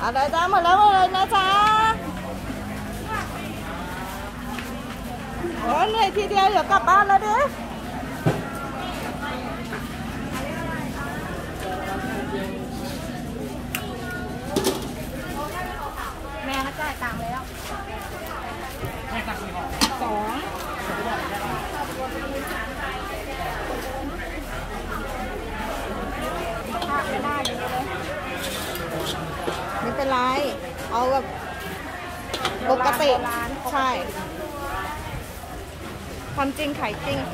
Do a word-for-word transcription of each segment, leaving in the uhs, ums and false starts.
ở đây tám mươi lắm rồi nó xa ở này thì đeo được cặp ba lên đấy mẹ nó chạy tạm đấy không cóไม่เป็นไรเอาแบบปกติใช่ความจริงขายจริงแม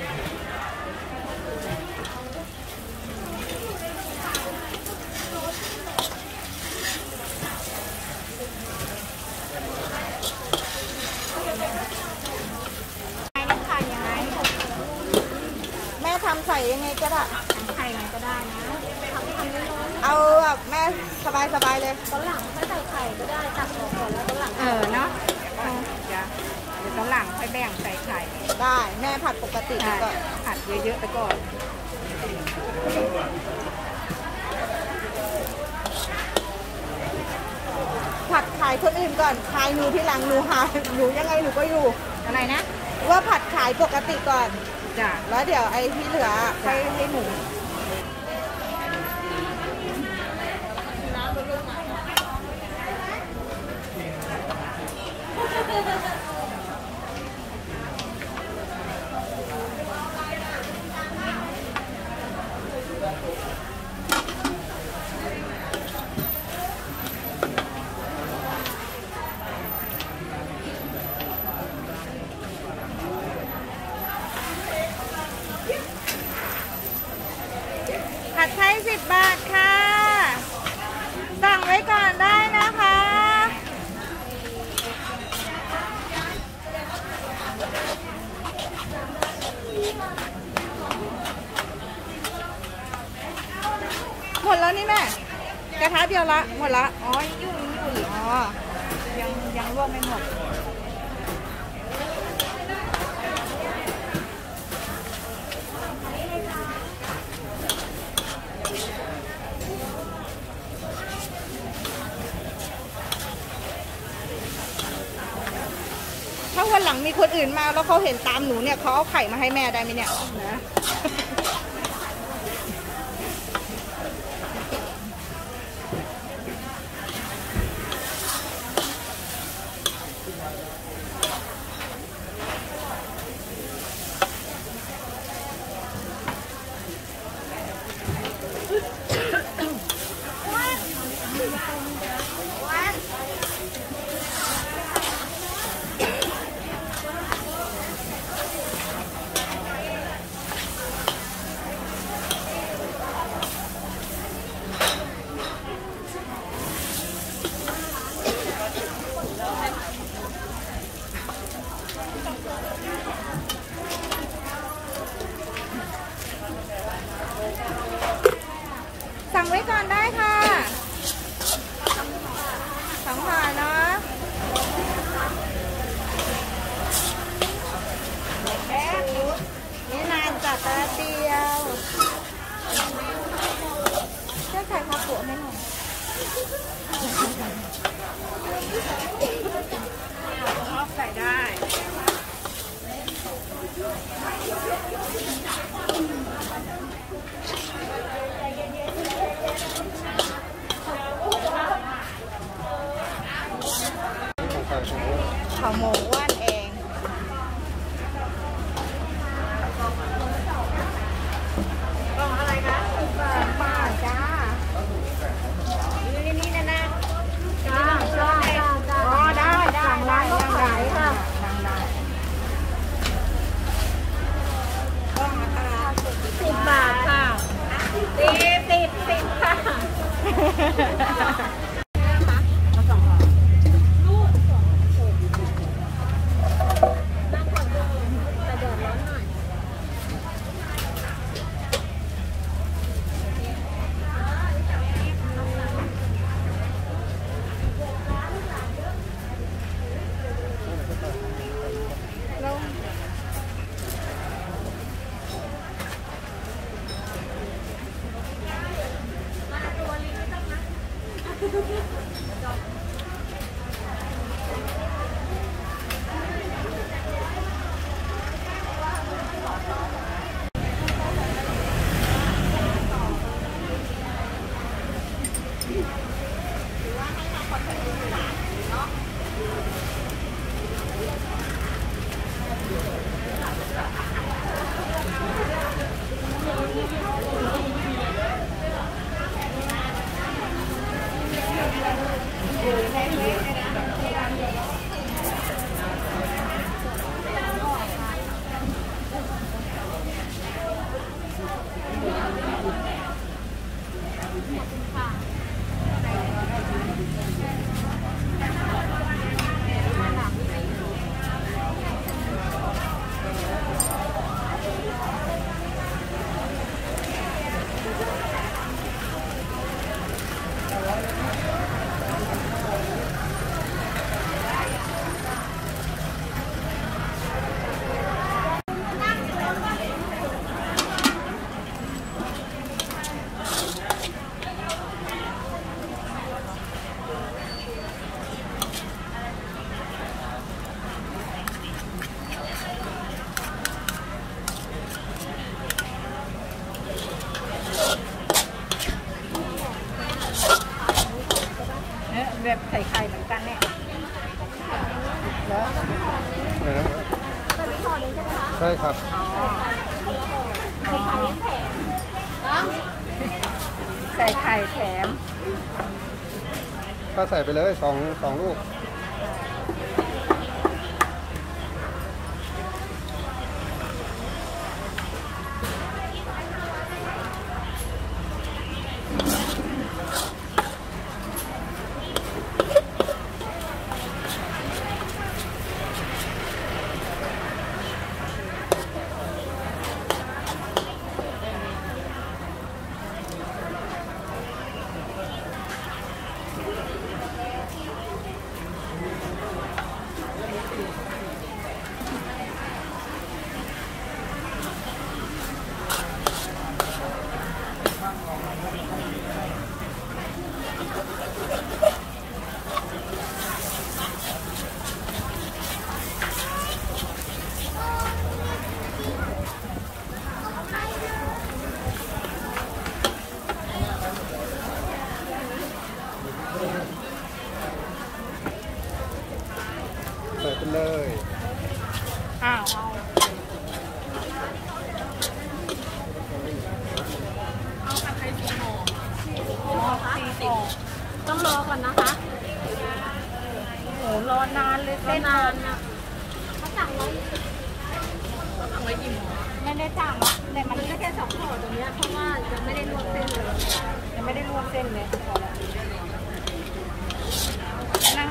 ่ทำใส่ยังไงก็ได้ใส่ยังไงก็ได้นะเอาแบบแม่สบายสบายเลยตอนหลังค่อยใส่ไข่ก็ได้ตักออกก่อนแล้วตอนหลังเออเนาะจ้ะเดี๋ยวตอนหลังค่อยแบ่งใส่ไข่ได้แม่ผัดปกติก็ผัดเยอะๆไปก่อนผัดขายคนอื่นก่อนขายหนูที่หลังหนูหาหนูยังไงหนูก็อยู่อะไรนะว่าผัดขายปกติก่อนจ้ะแล้วเดี๋ยวไอ้ที่เหลือค่อยให้หนูผัดไทยสิบบาทค่ะสั่งไว้ก่อนได้นะคะหมดแล้วนี่แม่กระทะเดียวละหมดละอ๋อยุ่งยุ่งอ๋อยังยังร่วมไม่หมดถ้าวันหลังมีคนอื่นมาแล้วเขาเห็นตามหนูเนี่ยเขาเอาไข่มาให้แม่ได้ไหมเนี่ยนะสั่งไว้ก่อนได้ค่ะสั่งผ่านเนาะแป๊บนี่นานจัดตาเดียวเจ้าไข่ผักบัวไม่หน่อยชอบใส่ได้ข้าวหมูว่านเองกล่องอะไรคะป้าจ้านี่นี่นะนะจ้าจ้าจ้าอ๋อได้ได้ได้ได้ค่ะได้กล่องราคาสิบบาทค่ะติดติดติดค่ะ แบบใส่ไข่เหมือนกันเนี่ยแล้วอะไรนะตอนนี้ถอดเลยใช่ไหมคะใช่ครับใส่ไข่แถมใส่ไข่แถมก็ใส่ไปเลยสองสองลูกเลยอ้าวเอาผัดไทยสีหอมสี่สิบต้องรอก่อนนะคะโหรอนานเลยเส้นนานนะเขาสั่งไว้เขาสั่งไว้กี่โมงไม่ได้สั่งหรอกแต่มันก็แค่สองห่อตรงนี้เพราะว่ายังไม่ได้รวมเส้นเลยยังไม่ได้รวมเส้นเลยนั่ง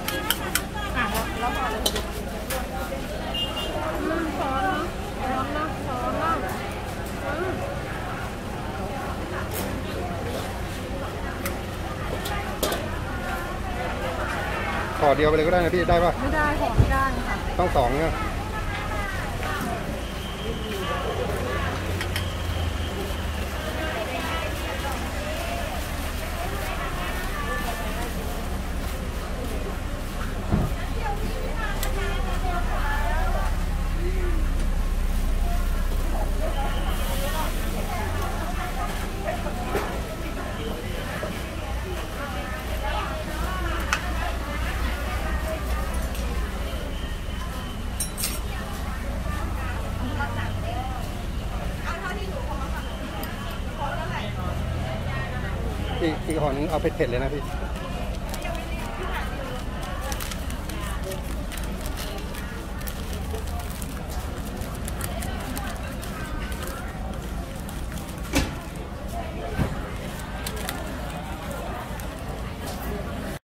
ขอเดียวไปเลยก็ได้นะพี่ได้ปะไม่ได้ขอไม่ได้ค่ะต้องสองเนี่ยอีกห่อนึงเอาเผ็ดๆเลยนะพี่